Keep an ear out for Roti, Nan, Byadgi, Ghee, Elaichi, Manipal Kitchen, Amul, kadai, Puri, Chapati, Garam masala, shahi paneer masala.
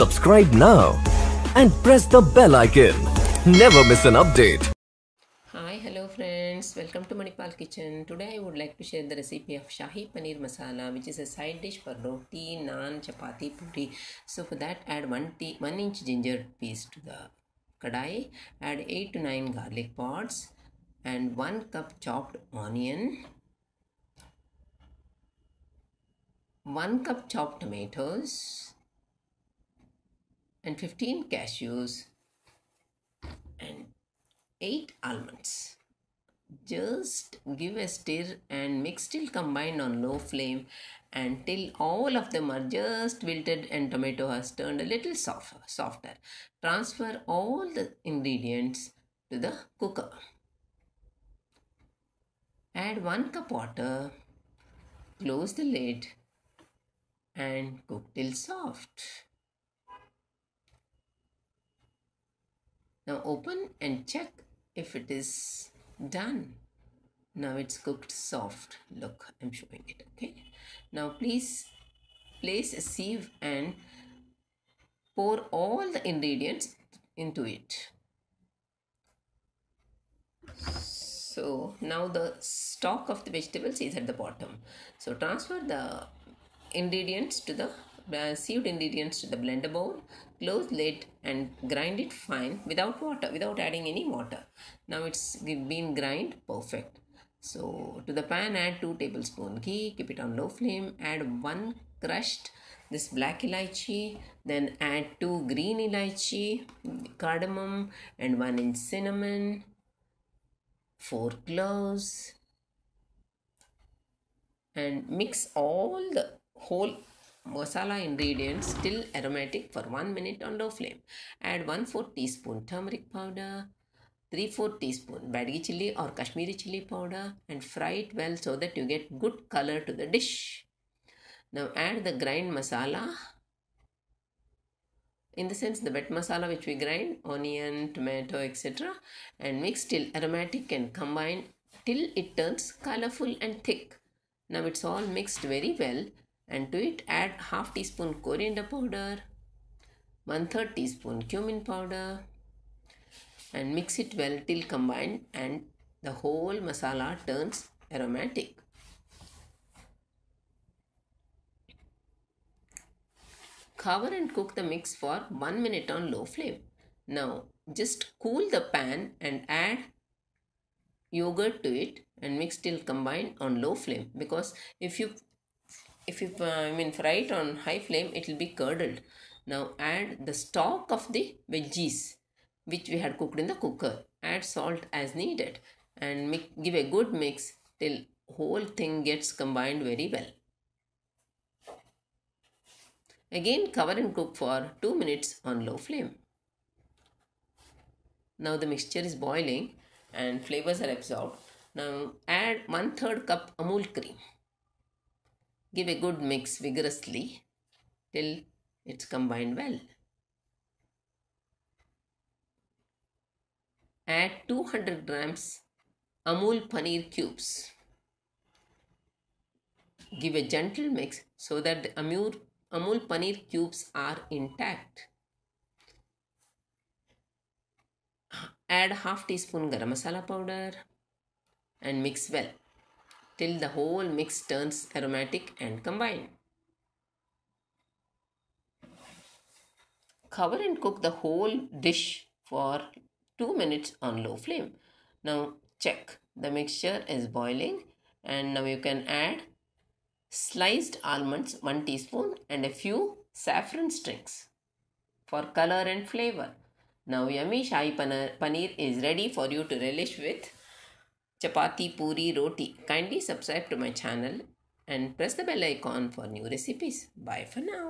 Subscribe now and press the bell icon. Never miss an update. Hi, hello friends. Welcome to Manipal Kitchen. Today I would like to share the recipe of shahi paneer masala, which is a side dish for roti, naan, chapati, puri. So for that, add 1 inch ginger piece to the kadai. Add 8 to 9 garlic pods and 1 cup chopped onion, 1 cup chopped tomatoes and 15 cashews and 8 almonds. Just give a stir and mix till combined on low flame until all of them are just wilted and tomato has turned a little softer. Transfer all the ingredients to the cooker. Add 1 cup water, close the lid and cook till soft. Now open and check if it is done. Now it's cooked soft. Look, I'm showing it, okay? Now please place a sieve and pour all the ingredients into it. So now the stalk of the vegetables is at the bottom. So transfer the ingredients to the sieved ingredients to the blender bowl. Close lid and grind it fine without adding any water. Now it's been grind perfect. So to the pan add 2 tablespoons ghee. Keep it on low flame. Add 1 crushed this black elaichi. Then add 2 green elaichi, cardamom and 1 inch cinnamon. 4 cloves and mix all the whole masala ingredients till aromatic for 1 minute on low flame. Add 1/4 teaspoon turmeric powder, 3/4 teaspoon Byadgi chili or Kashmiri chili powder and fry it well so that you get good color to the dish. Now add the grind masala, in the sense the wet masala which we grind, onion, tomato, etc. and mix till aromatic and combine till it turns colorful and thick. Now it's all mixed very well and to it add 1/2 teaspoon coriander powder, 1/3 teaspoon cumin powder and mix it well till combined and the whole masala turns aromatic. Cover and cook the mix for 1 minute on low flame. Now just cool the pan and add yogurt to it and mix till combined on low flame, because if you fry it on high flame it will be curdled. Now add the stock of the veggies which we had cooked in the cooker. Add salt as needed and give a good mix till whole thing gets combined very well. Again cover and cook for 2 minutes on low flame. Now the mixture is boiling and flavors are absorbed. Now add 1/3 cup Amul cream. Give a good mix vigorously till it's combined well. Add 200 grams Amul paneer cubes. Give a gentle mix so that the Amul paneer cubes are intact. Add 1/2 teaspoon garam masala powder and mix well till the whole mix turns aromatic and combined. Cover and cook the whole dish for 2 minutes on low flame. Now check, the mixture is boiling and now you can add sliced almonds 1 teaspoon and a few saffron strings for color and flavor. Now yummy shahi paneer is ready for you to relish with chapati, puri, roti. Kindly subscribe to my channel and press the bell icon for new recipes. Bye for now.